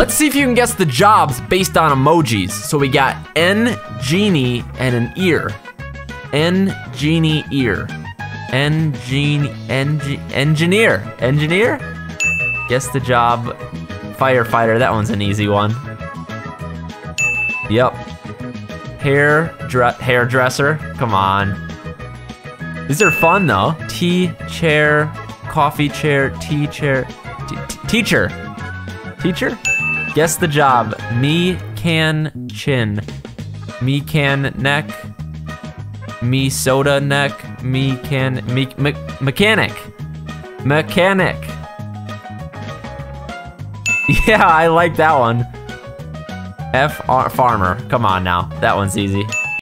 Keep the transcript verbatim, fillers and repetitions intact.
Let's see if you can guess the jobs based on emojis. So we got N, genie, and an ear. N, genie, ear. N, genie, en, engineer. Engineer? Guess the job. Firefighter, that one's an easy one. Yep. Hair, dre hairdresser, come on. These are fun though. Tea, chair, coffee chair, tea chair, t teacher. Teacher? Guess the job. Me can chin. Me can neck. Me soda neck. Me can me, me mechanic. Mechanic. Yeah, I like that one. F R farmer. Come on now. That one's easy.